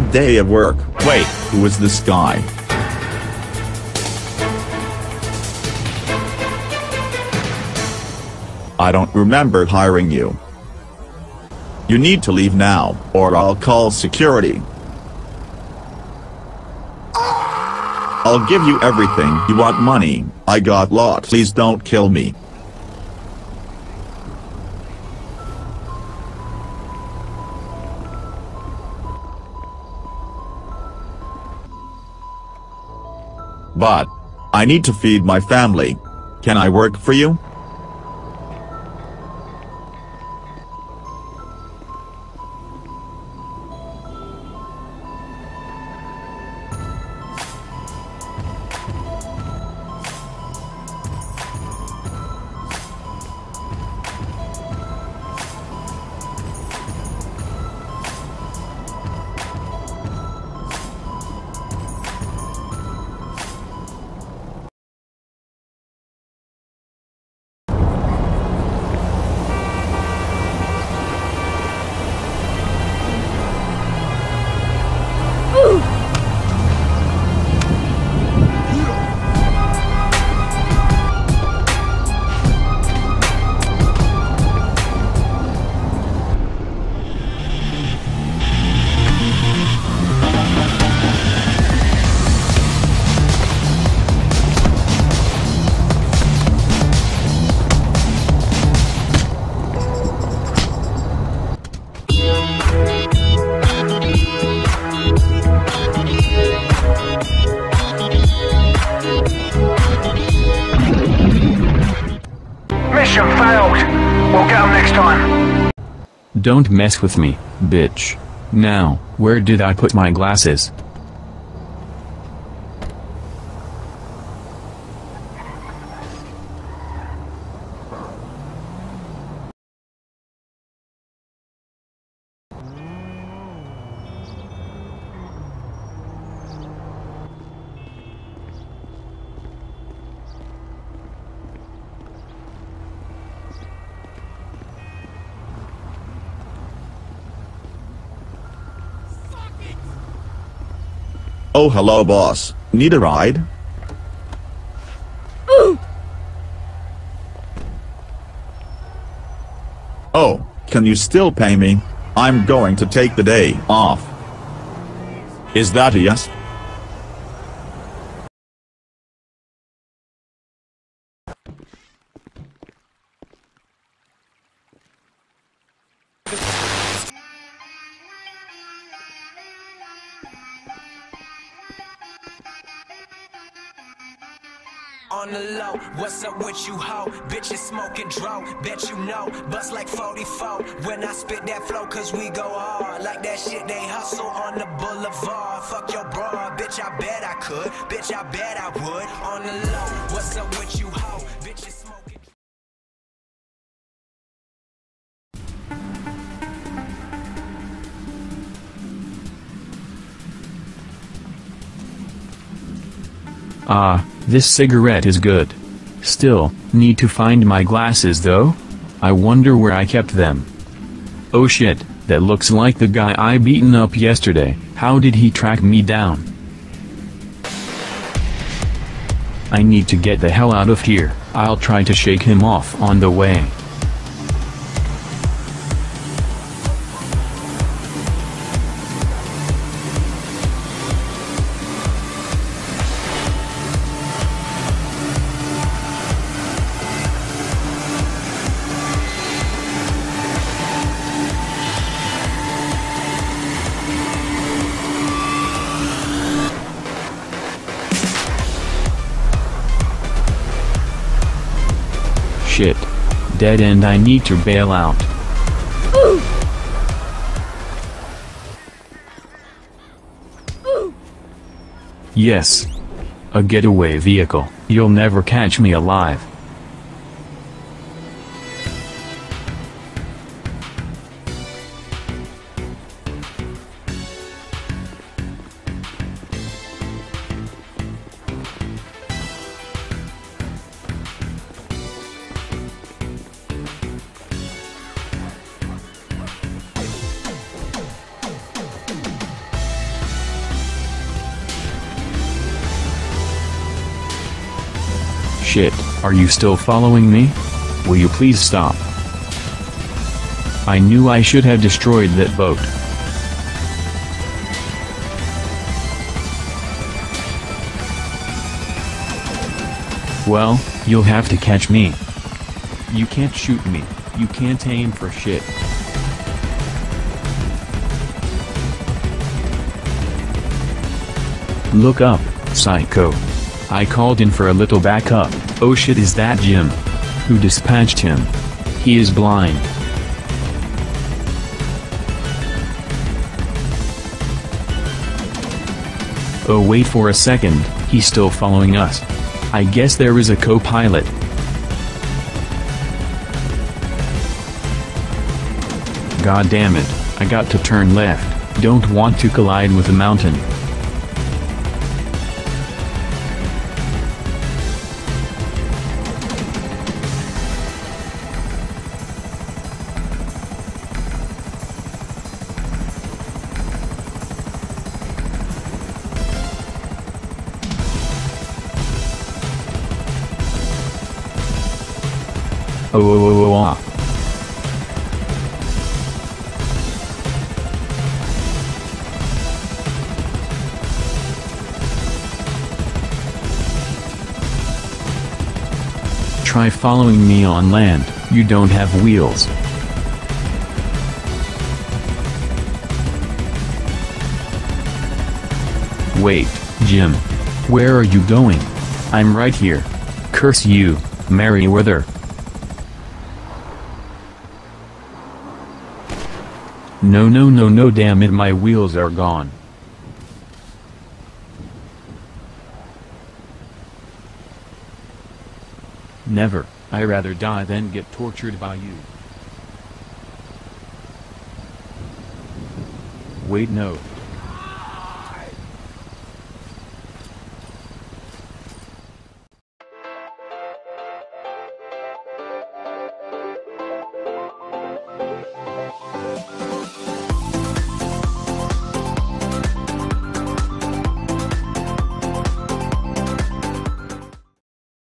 good day of work. Wait, who is this guy? I don't remember hiring you. You need to leave now, or I'll call security. I'll give you everything you want. Money, I got lot. Please don't kill me. But I need to feed my family. Can I work for you? Don't mess with me, bitch. Now, where did I put my glasses? Oh, hello, boss. Need a ride? Ooh. Oh, can you still pay me? I'm going to take the day off. Is that a yes? On the low, what's up with you ho? Bitches smoking dro, bet you know. Bust like 44 when I spit that flow, cause we go hard. Like that shit they hustle on the boulevard. Fuck your bra, bitch I bet I could. Bitch I bet I would. On the low, what's up with you ho? Bitches smoking dro. This cigarette is good. Still, need to find my glasses though. I wonder where I kept them. Oh shit, that looks like the guy I beaten up yesterday. How did he track me down? I need to get the hell out of here. I'll try to shake him off on the way. Shit. Dead end, I need to bail out. Ooh. Ooh. Yes. A getaway vehicle. You'll never catch me alive. Shit, are you still following me? Will you please stop? I knew I should have destroyed that boat. Well, you'll have to catch me. You can't shoot me, you can't aim for shit. Look up, psycho. I called in for a little backup. Oh shit, is that Jim? Who dispatched him? He is blind. Oh wait for a second, he's still following us. I guess there is a co-pilot. God damn it, I got to turn left. Don't want to collide with a mountain. Try following me on land, you don't have wheels. Wait, Jim. Where are you going? I'm right here. Curse you, Merryweather. No no no no, damn it, my wheels are gone. Never, I rather die than get tortured by you. Wait no.